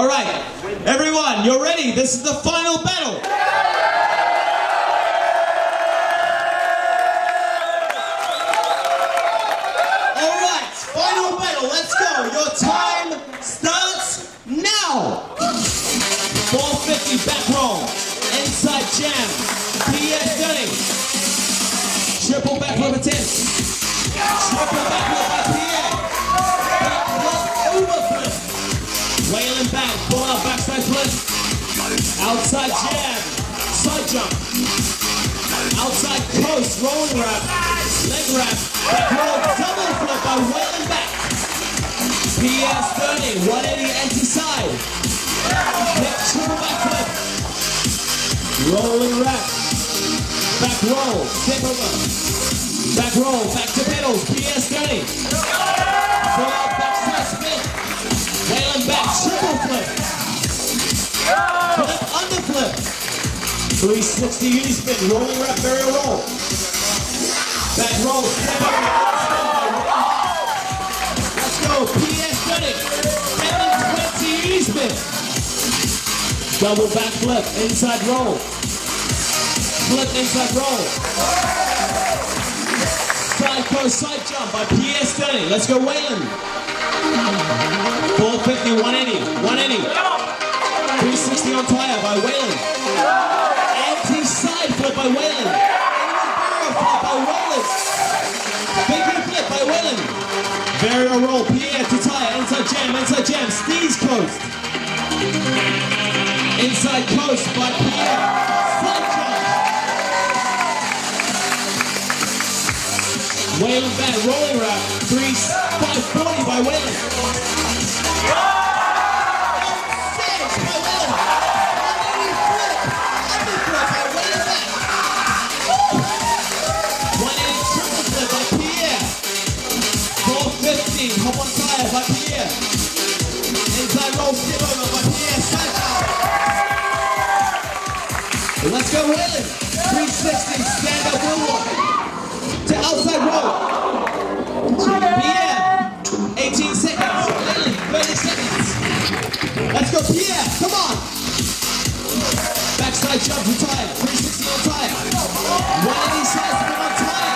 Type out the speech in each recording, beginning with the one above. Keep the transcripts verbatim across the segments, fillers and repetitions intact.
All right, everyone, you're ready. This is the final battle. All right, final battle. Let's go. Your time starts now. four fifty back roll, inside jam. Pierre Sturny. Triple backflip attempt. Triple backflip by Pierre. Backflip overflip. Waylon back, pull out backside flip. Outside jam. Side jump. Outside coast, rolling wrap. Leg wrap. Back roll, double flip by Waylon back. Pierre Sturny, one eighty anti-side. Triple backflip, rolling wrap, back roll, step over, back roll, back to pedals, Pierre Sturny, full out backside spin, Waylon back, triple flip, flip under flip, three sixty uni spin, rolling wrap, barrier roll, back roll, step over, let's go, Pierre Sturny, seven twenty uni spin. Double backflip, inside roll. Flip, inside roll. Side coast, side jump by Pierre Sturny. Let's go, Waylon. four fifty, one eighty, one eighty. three sixty on tire by Waylon. Anti-side flip by Waylon. Inward barrier flip by Waylon. Bigger flip by Waylon. Barrier roll, Pierre to tire. Inside jam, inside jam. Steez coast. Inside coast by Pierre. Side jump. Waylon back, rolling wrap. three five forty by Waylon. six by Waylon. one eighty flip. Underflip by Waylon back. one eighty triple flip by Pierre. four fifteen hop on tire by Pierre. Inside roll, skip over by Pierre. Side jump. Let's go, Waylon. three sixty, stand up, wheel walk. To outside roll. Pierre, eighteen seconds. Waylon, thirty seconds. Let's go, Pierre, come on. Backside jump, retire. three sixty on tire. one eighty sides, come on tire.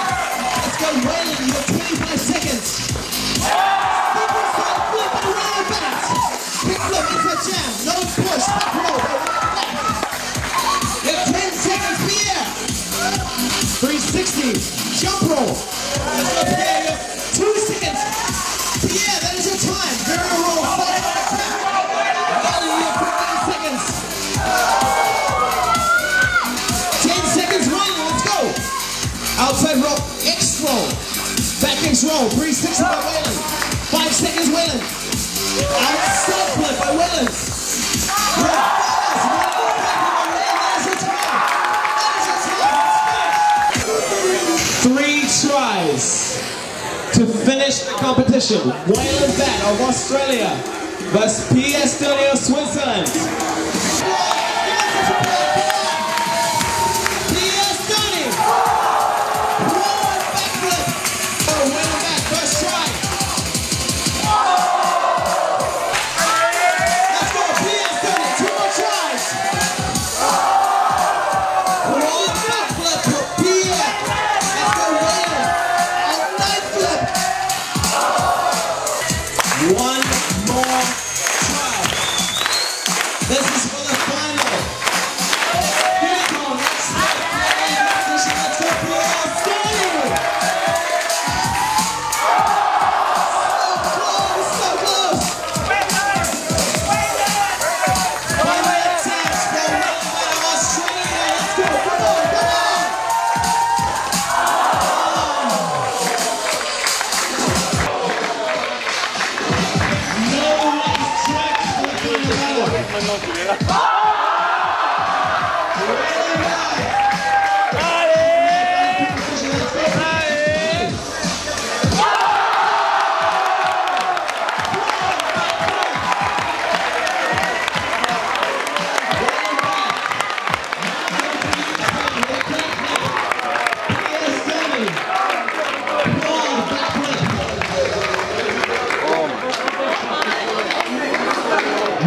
Let's go, Waylon, you have twenty-five seconds. People start flipping around the back. Pick flip, into a jam. No push, back roll. three sixty, jump roll. Let's go, Pierre, you have two seconds. Pierre, that is your time. Barrier roll, side back flip. Waylon, you have fifteen seconds. ten seconds, Waylon, let's go. Outside roll, X roll. Back X roll, three sixty by Waylon. five seconds, Waylon. Outside flip by Waylon. To finish the competition, Waylon back of Australia versus Pierre Sturny of Switzerland. Pierre Sturny, one backflip. Oh, Waylon back, first try. Let's go, Pierre Sturny, two more tries. One backflip for Pierre.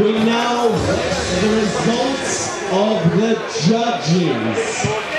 we now have the results of the judges.